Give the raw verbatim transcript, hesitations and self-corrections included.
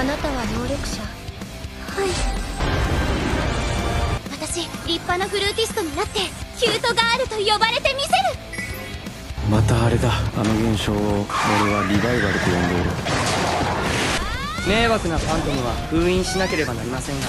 あなたは能力者。はい、私立派なフルーティストになってキュートガールと呼ばれてみせる。またあれだ、あの現象を俺はリバイバルと呼んでいる。迷惑なファントムは封印しなければなりませんが。